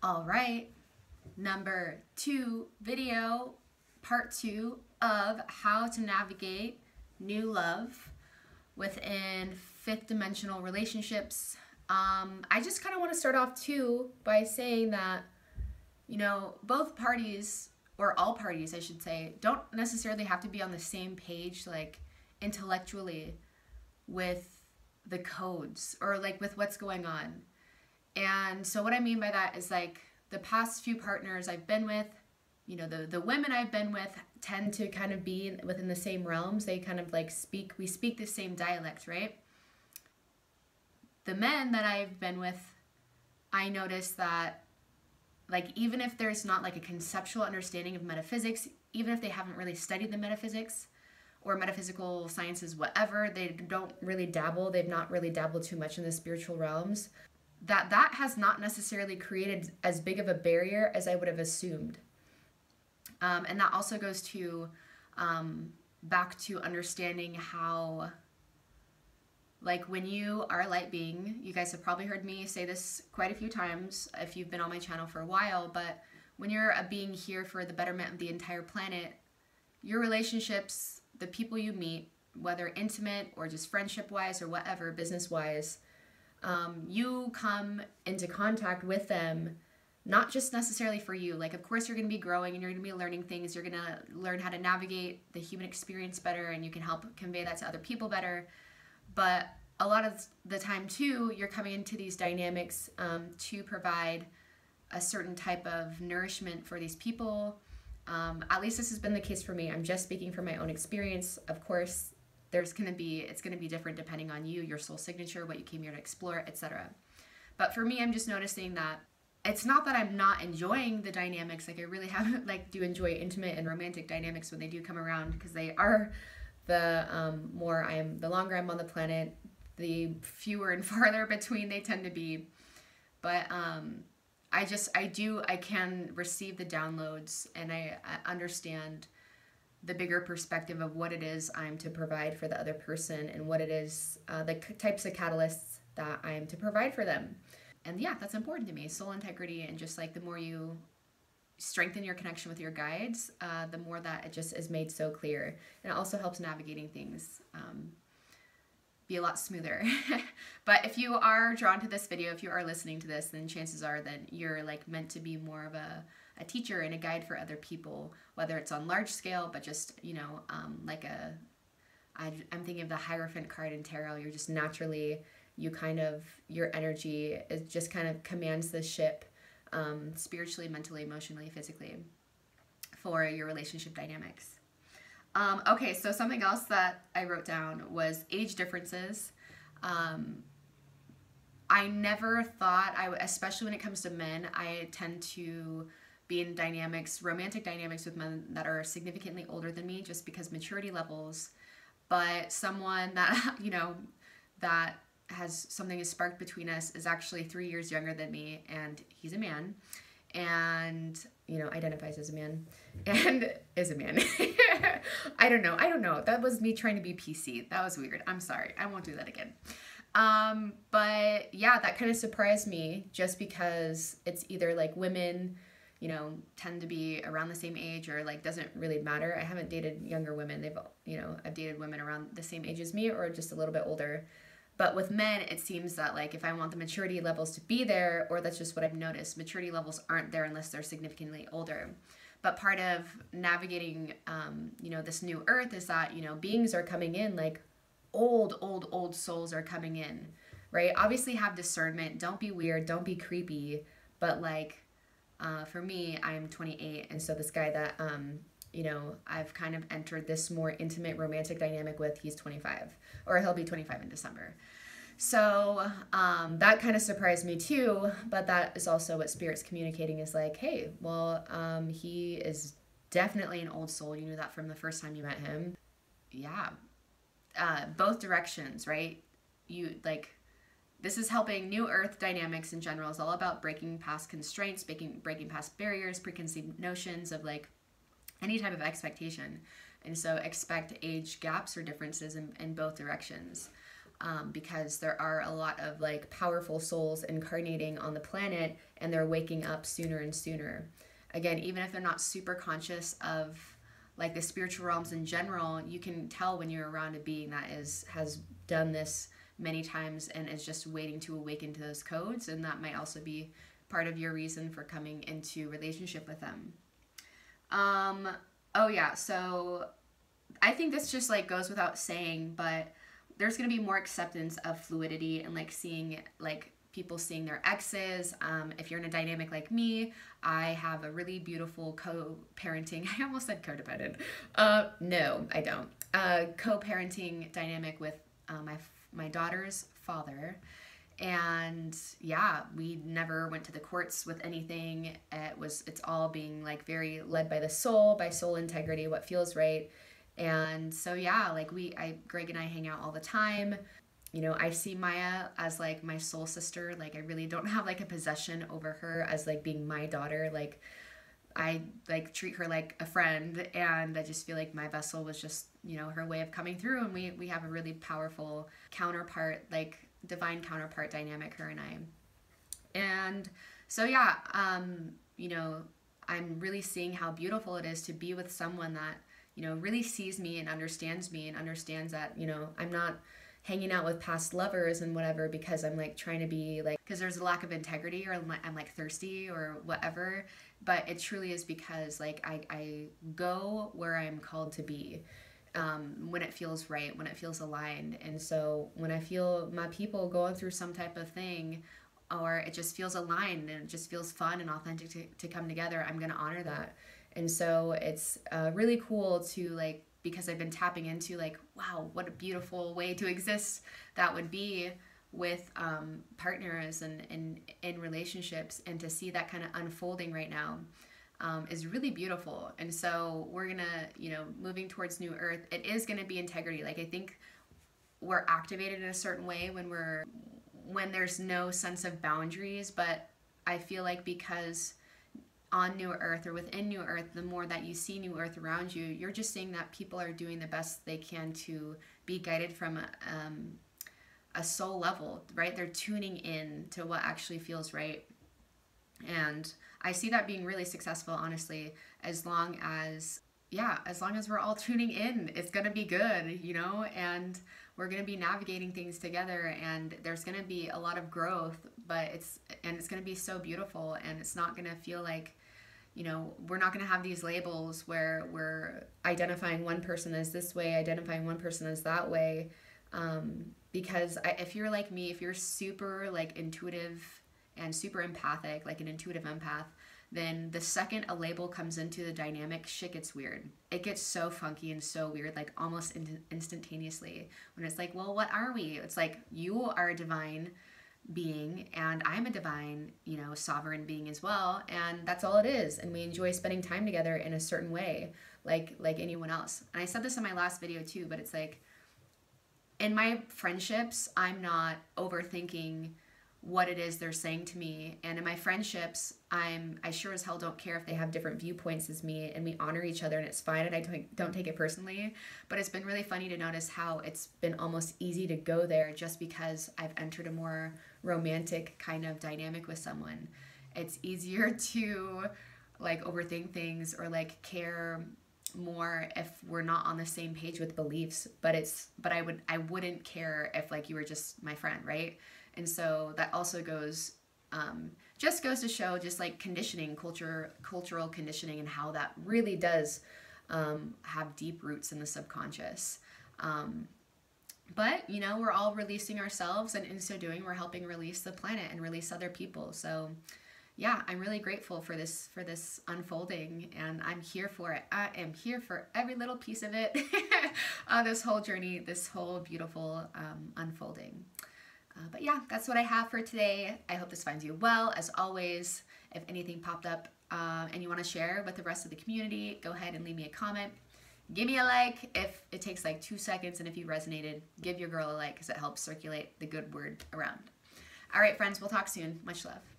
All right, number 2 video, part 2 of how to navigate new love within 5th dimensional relationships. I just kind of want to start off too by saying that, you know, both parties, or all parties I should say, don't necessarily have to be on the same page, like intellectually, with the codes or like with what's going on. And so what I mean by that is, like, the past few partners I've been with, you know, the women I've been with tend to kind of be within the same realms. They kind of like we speak the same dialect, right? The men that I've been with, I noticed that, like, even if there's not like a conceptual understanding of metaphysics, even if they haven't really studied the metaphysics or metaphysical sciences, whatever, they don't really dabble, they've not really dabbled too much in the spiritual realms, that has not necessarily created as big of a barrier as I would have assumed. And that also goes to, back to understanding how, like, when you are a light being, you guys have probably heard me say this quite a few times if you've been on my channel for a while, but when you're a being here for the betterment of the entire planet, your relationships, the people you meet, whether intimate or just friendship-wise or whatever, business-wise, you come into contact with them not just necessarily for you. Like, of course you're going to be growing and you're going to be learning things. You're going to learn how to navigate the human experience better, and you can help convey that to other people better. But a lot of the time too, you're coming into these dynamics to provide a certain type of nourishment for these people. At least this has been the case for me. I'm just speaking from my own experience. Of course, it's going to be different depending on you, your soul signature, what you came here to explore, etc. But for me, I'm just noticing that it's not that I'm not enjoying the dynamics. Like, I really do enjoy intimate and romantic dynamics when they do come around, because they are the longer I'm on the planet, the fewer and farther between they tend to be. But I can receive the downloads, and I understand the bigger perspective of what it is I'm to provide for the other person, and what it is, the types of catalysts that I'm to provide for them. And yeah, that's important to me. Soul integrity, and just like the more you strengthen your connection with your guides, the more that it just is made so clear. And it also helps navigating things be a lot smoother. But if you are drawn to this video, if you are listening to this, then chances are that you're like meant to be more of a teacher and a guide for other people, whether it's on large scale, but just, you know, I'm thinking of the Hierophant card in tarot. You're just naturally, your energy is just kind of commands the ship, spiritually, mentally, emotionally, physically, for your relationship dynamics. Okay, so something else that I wrote down was age differences. I never thought, especially when it comes to men, I tend to be in dynamics, romantic dynamics with men that are significantly older than me, just because maturity levels. But someone that, you know, that has something is sparked between us is actually 3 years younger than me, and he's a man, and, you know, identifies as a man and is a man. I don't know, that was me trying to be PC. That was weird. I'm sorry, I won't do that again. But yeah, that kind of surprised me, just because it's either like women, you know, tend to be around the same age, or like doesn't really matter. I haven't dated younger women. I've dated women around the same age as me or just a little bit older. But with men, it seems that, like, if I want the maturity levels to be there, or that's just what I've noticed, maturity levels aren't there unless they're significantly older. But part of navigating, you know, this new earth is that, you know, beings are coming in, like, old souls are coming in, right? Obviously have discernment. Don't be weird. Don't be creepy. But, like, for me, I'm 28. And so this guy that, you know, I've kind of entered this more intimate romantic dynamic with, he's 25, or he'll be 25 in December. So that kind of surprised me too, but that is also what Spirit's communicating, is like, hey, well, he is definitely an old soul. You knew that from the first time you met him. Yeah, both directions, right? You, like, this is helping new earth dynamics in general. It's all about breaking past constraints, breaking past barriers, preconceived notions of, like, any type of expectation. And so expect age gaps or differences in both directions. because there are a lot of like powerful souls incarnating on the planet, and they're waking up sooner and sooner. Again, even if they're not super conscious of like the spiritual realms in general, you can tell when you're around a being that has done this many times and is just waiting to awaken to those codes, and that might also be part of your reason for coming into relationship with them. Oh yeah, so I think this just like goes without saying, but there's gonna be more acceptance of fluidity and like seeing like people seeing their exes. If you're in a dynamic like me, I have a really beautiful co-parenting, I almost said codependent, no I don't, co-parenting dynamic with my daughter's father. And yeah, we never went to the courts with anything. It's all being like very led by the soul, by soul integrity, what feels right. And so yeah, like Greg and I hang out all the time. You know, I see Maya as like my soul sister. Like I really don't have like a possession over her as like being my daughter. Like I like treat her like a friend, and I just feel like my vessel was just, you know, her way of coming through, and we have a really powerful counterpart, like divine counterpart dynamic, her and I. And so yeah, you know, I'm really seeing how beautiful it is to be with someone that, you know, really sees me and understands that, you know, I'm not hanging out with past lovers and whatever because I'm like trying to be like, because there's a lack of integrity, or I'm like thirsty or whatever, but it truly is because like I go where I'm called to be, when it feels right, when it feels aligned. And so when I feel my people going through some type of thing, or it just feels aligned and it just feels fun and authentic to come together, I'm gonna honor that. And so it's really cool to like, because I've been tapping into like, wow, what a beautiful way to exist that would be with partners and in relationships, and to see that kind of unfolding right now is really beautiful. And so we're gonna, you know, moving towards New Earth, it is gonna be integrity. Like I think we're activated in a certain way when there's no sense of boundaries, but I feel like because on New Earth, or within New Earth, the more that you see New Earth around you, you're just seeing that people are doing the best they can to be guided from a soul level, right? They're tuning in to what actually feels right. And I see that being really successful, honestly, as long as we're all tuning in, it's gonna be good, you know, and we're gonna be navigating things together, and there's gonna be a lot of growth, but it's gonna be so beautiful, and it's not gonna feel like, you know, we're not gonna have these labels where we're identifying one person as this way, identifying one person as that way, because if you're like me, if you're super like intuitive and super empathic, like an intuitive empath, then the second a label comes into the dynamic, shit gets weird. It gets so funky and so weird, like almost instantaneously. When it's like, well, what are we? It's like, you are a divine being, and I'm a divine, you know, sovereign being as well, and that's all it is. And we enjoy spending time together in a certain way, like anyone else. And I said this in my last video too, but it's like, in my friendships, I'm not overthinking what it is they're saying to me, and in my friendships, I sure as hell don't care if they have different viewpoints as me, and we honor each other, and it's fine, and I don't take it personally. But it's been really funny to notice how it's been almost easy to go there just because I've entered a more romantic kind of dynamic with someone. It's easier to like overthink things or like care more if we're not on the same page with beliefs, but I wouldn't care if like you were just my friend, right? And so that also goes, just goes to show just like conditioning, cultural conditioning, and how that really does have deep roots in the subconscious. But, you know, we're all releasing ourselves, and in so doing, we're helping release the planet and release other people. So yeah, I'm really grateful for this unfolding, and I'm here for it. I am here for every little piece of it, this whole journey, this whole beautiful unfolding. But yeah, that's what I have for today. I hope this finds you well. As always, if anything popped up and you want to share with the rest of the community, go ahead and leave me a comment. Give me a like if it takes like 2 seconds, and if you resonated, give your girl a like because it helps circulate the good word around. All right, friends, we'll talk soon. Much love.